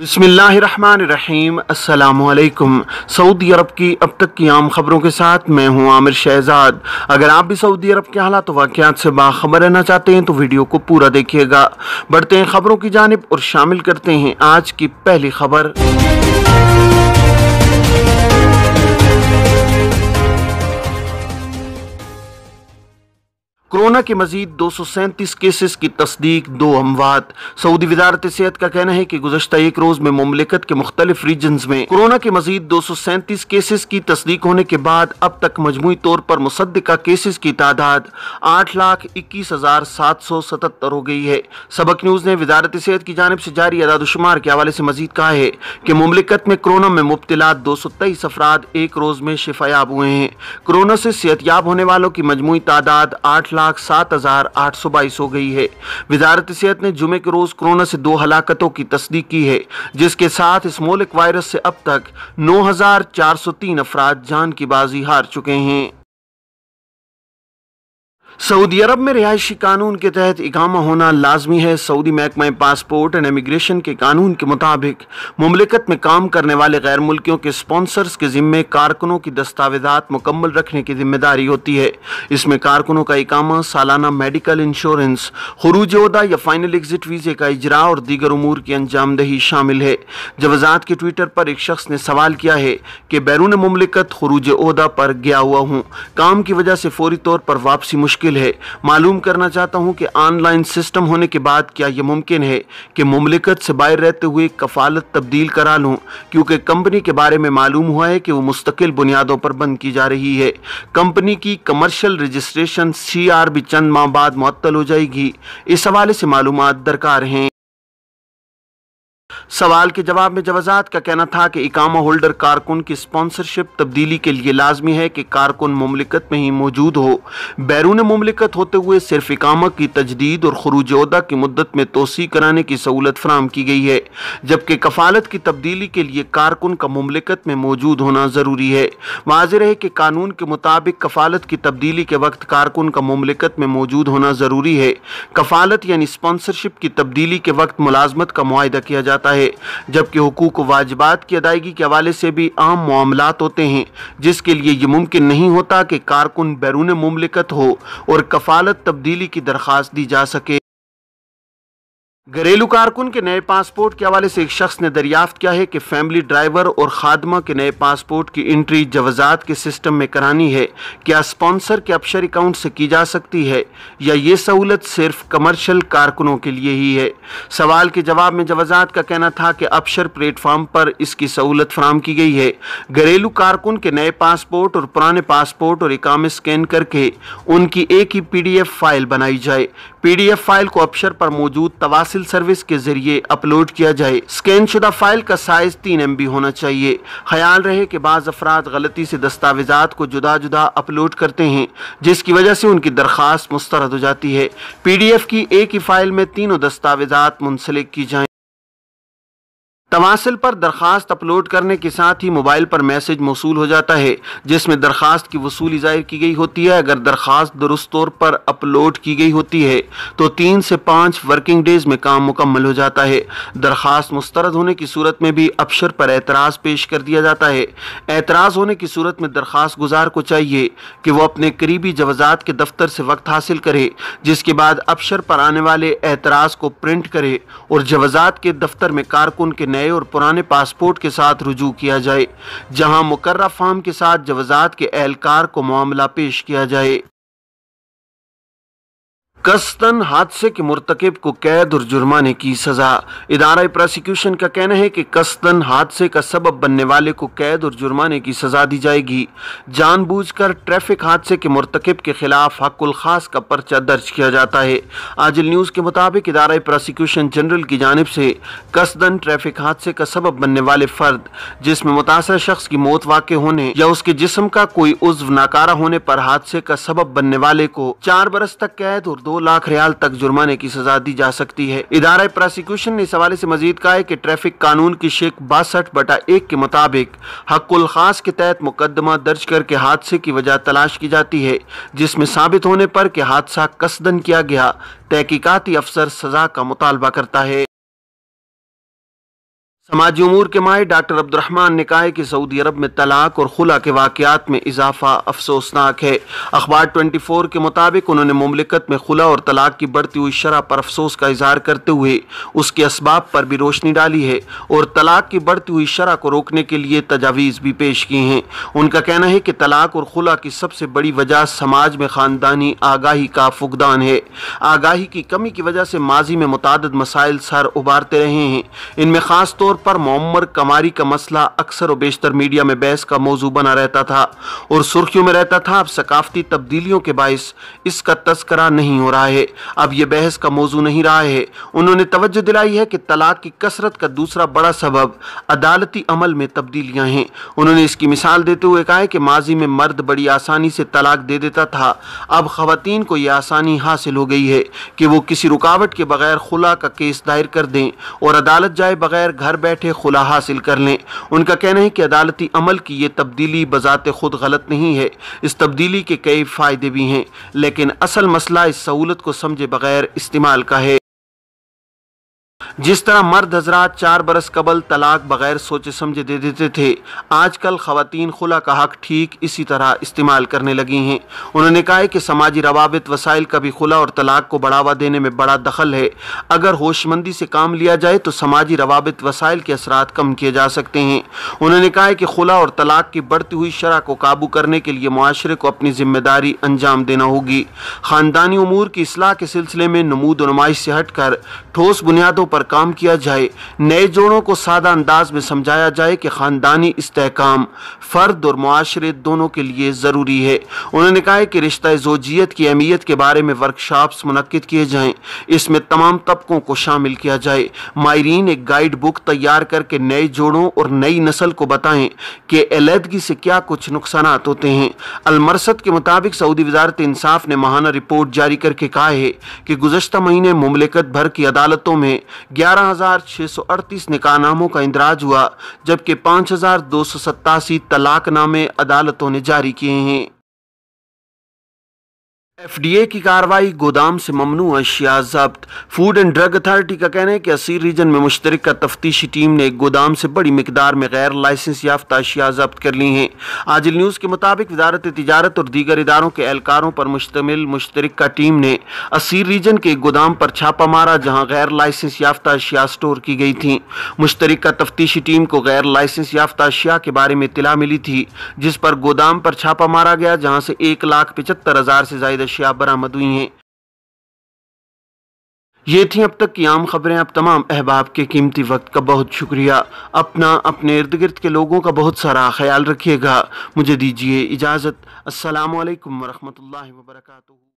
बिस्मिल्लाहिर्रहमानिर्रहीम। अस्सलामुअलैकुम। सऊदी अरब की अब तक की आम खबरों के साथ मैं हूं आमिर शहजाद। अगर आप भी सऊदी अरब के हालात तो वाक़ियात से बाखबर रहना चाहते हैं तो वीडियो को पूरा देखिएगा। बढ़ते हैं खबरों की जानिब और शामिल करते हैं आज की पहली खबर। कोरोना के मजीद 237 केसेस की तस्दीक, 2 अमवात। सऊदी वजारत सेहत का कहना है कि गुज़श्ता एक रोज में मुमलिकत के मुख्तलिफ रीजन्स में कोरोना के मजीद 237 केसेस की तस्दीक होने के बाद अब तक मजमूई तौर पर मुसद्दिका केसेस की तादाद 8,21,777 हो गई है। सबक न्यूज़ ने वजारत सेहत की जानिब से जारी अदादोशुमार के हवाले से मजीद कहा है कि मुमलिकत में कोरोना में मुब्तला 223 अफराद एक रोज में शिफायाब हुए हैं। कोरोना से सेहतयाब होने वालों की मजमूई तादाद 8,07,822 हो गई है। वजारत सेहत ने जुमे के रोज कोरोना से 2 हलाकतों की तस्दीक की है, जिसके साथ इस मोलिक वायरस से अब तक 9,403 अफराद जान की बाजी हार चुके हैं। सऊदी अरब में रिहायशी कानून के तहत इकामा होना लाजमी है। सऊदी महकमा पासपोर्ट एंड इमिग्रेशन के कानून के मुताबिक मुमलिकत में काम करने वाले गैर मुल्कियों के स्पॉन्सर्स के ज़िम्मे कारकुनों की दस्तावेज़ात मुकम्मल रखने की जिम्मेदारी होती है। इसमें कारकुनों का इकामा, सालाना मेडिकल इंश्योरेंस, खुरूज ओहदा या फाइनल एग्जिट वीज़े का इजरा और दीगर उमूर की अंजामदही शामिल है। जवाज़ात के ट्विटर पर एक शख्स ने सवाल किया है कि बैरून मुमलिकत खुरूज ओहदा पर गया हुआ हूँ, काम की वजह से फौरी तौर पर वापसी मुश्किल है। मालूम करना चाहता हूं कि ऑनलाइन सिस्टम होने के बाद क्या यह मुमकिन है कि मुमलिकत से बाहर रहते हुए कफालत तब्दील करा लूं, क्योंकि कंपनी के बारे में मालूम हुआ है कि वो मुस्तकिल बुनियादों पर बंद की जा रही है। कंपनी की कमर्शियल रजिस्ट्रेशन CR भी चंद माह बाद मुअत्तल हो जाएगी। इस हवाले से मालूमात दरकार हैं। सवाल के जवाब में जवाजात का कहना था कि इकामा होल्डर कारकुन की स्पॉन्सरशिप तब्दीली के लिए लाजमी है कि कारकुन मुमलिकत में ही मौजूद हो। बैरून मुमलिकत होते हुए सिर्फ इकामा की तजदीद और खुरूज ओहदा की मुद्दत में तोसी कराने की सहूलत फराहम की गई है, जबकि कफालत की तब्दीली के लिए कारकुन का मुमलिकत में मौजूद होना ज़रूरी है। वाज़ेह रहे कि कानून के मुताबिक कफालत की तब्दीली के वक्त कारकुन का मुमलिकत में मौजूद होना ज़रूरी है। कफालत यानी स्पॉन्सरशिप की तब्दीली के वक्त मुलाजमत का मुआहदा किया जाता है, जबकि हुकूक व वाजिबात की अदायगी के हवाले से भी आम मामलात होते हैं, जिसके लिए ये मुमकिन नहीं होता कि कारकुन बैरून मुमलिकत हो और कफालत तब्दीली की दरख्वास्त दी जा सके। घरेलू कारकुन के नए पासपोर्ट के हवाले से एक शख्स ने दरियाफ्त किया है कि फैमिली ड्राइवर और खादमा के नए पासपोर्ट की एंट्री जवाजात के सिस्टम में करानी है, क्या स्पॉन्सर के अपशर अकाउंट से की जा सकती है या ये सहूलत सिर्फ कमर्शियल कारकुनों के लिए ही है। सवाल के जवाब में जवाजात का कहना था कि अपशर प्लेटफार्म पर इसकी सहूलत फराहम की गई है। घरेलू कारकुन के नए पासपोर्ट और पुराने पासपोर्ट और इकामे स्कैन करके उनकी एक ही PDF फाइल बनाई जाए। PDF फाइल को अपशर पर मौजूद तवासिल सर्विस के जरिए अपलोड किया जाए। स्कैन शुदा फाइल का साइज 3 MB होना चाहिए। ख्याल रहे कि बाज़ अफराद गलती से दस्तावेजात को जुदा जुदा अपलोड करते हैं, जिसकी वजह से उनकी दरख्वास्त मुस्तरद हो जाती है। PDF की एक ही फाइल में तीनों दस्तावेजात मुंसलिक की जाएं। तवासिल पर दरख्वास्त अपलोड करने के साथ ही मोबाइल पर मैसेज मौसूल हो जाता है, जिसमें दरख्वास्त की वसूली जाहिर की गई होती है। अगर दरख्वास्त दुरुस्त तौर पर अपलोड की गई होती है तो 3 से 5 वर्किंग डेज़ में काम मुकम्मल हो जाता है। दरख्वास्त मुस्तरद होने की सूरत में भी अपशर पर एतराज़ पेश कर दिया जाता है। एतराज़ होने की सूरत में दरख्वास्त गुजार को चाहिए कि वह अपने करीबी जवाजात के दफ्तर से वक्त हासिल करे, जिसके बाद अपशर पर आने वाले एतराज़ को प्रिंट करे और जवाजात के दफ्तर में कारकुन के और पुराने पासपोर्ट के साथ रुजू किया जाए, जहां मुकर्रा फॉर्म के साथ जवाजात के एहलकार को मामला पेश किया जाए। कस्तन हादसे के मुर्तकिब को कैद और जुर्माने की सज़ा। इदारा प्रोसिक्यूशन का कहना है कि कस्तन हादसे का सबब बनने वाले को कैद और जुर्माने की सज़ा दी जाएगी। जानबूझकर ट्रैफिक हादसे के मुर्तकिब के खिलाफ हक़ुल ख़ास का पर्चा दर्ज किया जाता है। आजिल न्यूज़ के मुताबिक इदारा प्रोसिक्यूशन जनरल की जानिब से कस्तन ट्रैफिक हादसे का सबब बनने वाले फ़र्द, जिसमें मुतासर शख्स की मौत वाक़ होने या उसके जिस्म का कोई उज्व नाकारा होने पर हादसे का सबब बनने वाले को 4 बरस तक कैद और 2 लाख रियाल तक जुर्माने की सजा दी जा सकती है। इदारा प्रोसिक्यूशन ने इस हवाले से मजीद कहा है कि ट्रैफिक कानून की शेख 62/1 के मुताबिक हक़ुल ख़ास के तहत मुकदमा दर्ज करके हादसे की वजह तलाश की जाती है, जिसमें साबित होने पर कि हादसा कसदन किया गया, तहकीकाती अफसर सजा का मुतालबा करता है। समाजी उमूर के माहिर डॉक्टर अब्दुर्रहमान ने कहा है कि सऊदी अरब में तलाक और खुला के वाक़यात में इजाफा अफसोसनाक है। अखबार 24 के मुताबिक उन्होंने मुमलिकत में खुला और तलाक की बढ़ती हुई शरह पर अफसोस का इजहार करते हुए उसके असबाब पर भी रोशनी डाली है और तलाक की बढ़ती हुई शरह को रोकने के लिए तजावीज़ भी पेश की हैं। उनका कहना है कि तलाक और खुला की सबसे बड़ी वजह समाज में ख़ानदानी आगाही का फुकदान है। आगाही की कमी की वजह से माजी में मुताद मसाइल सर उबारते रहे हैं। इनमें ख़ास तौर पर मोहम्मद कमारी का मसला अक्सर और बेशतर मीडिया में बहस का मौजू बना रहता था और सुर्खियों में रहता था। अब सकाफती तब्दीलियों के बायस इसका तस्करा नहीं हो रहा है, अब यह बहस का मौजू नहीं रहा है। उन्होंने तवज्जो दिलाई है कि तलाक की कसरत का दूसरा बड़ा सबब अदालती अमल में तब्दीलियां हैं। उन्होंने इसकी मिसाल देते हुए कहा है कि माजी में मर्द बड़ी आसानी से तलाक दे देता था, अब खवातीन को यह आसानी हासिल हो गई है कि वो किसी रुकावट के बगैर खुला का केस दायर कर दें और अदालत जाए बगैर घर बैठे खुला हासिल कर लें। उनका कहना है कि अदालती अमल की ये तब्दीली बजाते खुद गलत नहीं है, इस तब्दीली के कई फायदे भी हैं, लेकिन असल मसला इस सहूलत को समझे बगैर इस्तेमाल का है। जिस तरह मर्द हजरात 4 बरस कबल तलाक बगैर सोचे समझे दे देते थे, आजकल ख़वातीन खुला का हक ठीक इसी तरह इस्तेमाल करने लगी हैं। उन्होंने कहा है कि समाजी रवाबित वसाइल का भी खुला और तलाक को बढ़ावा देने में बड़ा दखल है। अगर होशमंदी से काम लिया जाए तो समाजी रवाबित वसाइल के असरात कम किए जा सकते हैं। उन्होंने कहा है कि खुला और तलाक की बढ़ती हुई शरह को काबू करने के लिए मुआशरे को अपनी जिम्मेदारी अंजाम देना होगी। ख़ानदानी उमूर की असलाह के सिलसिले में नमूद नुमाइश से हट कर ठोस बुनियादों पर काम किया जाए। नए जोड़ों को सादा अंदाज में समझाया जाए कि खानदानी इस्तेहकाम फर्द और मुआशरे दोनों के लिए ज़रूरी है। उन्होंने कहा है कि रिश्ता जोजियत की अहमियत के बारे में वर्कशॉप्स मुनक्किद किए जाएँ, इसमें तमाम तबकों को शामिल किया जाए। माहिरीन एक गाइड बुक तैयार करके नए जोड़ों और नई नस्ल को बताएँ कि अलहदगी से क्या कुछ नुकसानात होते हैं। अलमरसद के मुताबिक सऊदी वजारत इंसाफ ने माहाना रिपोर्ट जारी करके कहा है कि गुज़श्ता महीने मुमलिकत भर की अदालतों में 11,638 निकाहनामों का इंदराज हुआ, जबकि 5,287 तलाकनामे अदालतों ने जारी किए हैं। FDA की कार्रवाई, गोदाम से ममनू अशिया जब्त। फूड एंड ड्रग अथॉरिटी का कहना है कि असीर रीजन में मुश्तरका तफ्तीशी टीम ने एक गोदाम से बड़ी मिकदार में गैर लाइसेंस याफ्ता अशिया जब्त कर ली हैं। आजिल न्यूज़ के मुताबिक वजारत तिजारत और दीगर इदारों के एहलकारों पर मुश्तमिल मुश्तरका टीम ने असीर रीजन के एक गोदाम पर छापा मारा, जहाँ गैर लाइसेंस याफ्ता अशिया स्टोर की गई थी। मुश्तरका तफ्तीशी टीम को गैर लाइसेंस याफ्ता अशिया के बारे में इतला मिली थी, जिस पर गोदाम पर छापा मारा गया, जहाँ से 1,75,000 से ज़ायद अशिया बरामद हुई हैं। ये थी अब तक की आम खबरें। आप तमाम अहबाब के कीमती वक्त का बहुत शुक्रिया। अपना, अपने इर्द गिर्द के लोगों का बहुत सारा ख्याल रखिएगा। मुझे दीजिए इजाज़त। अस्सलामु अलैकुम वरहमतुल्लाहि वबरकातुहू।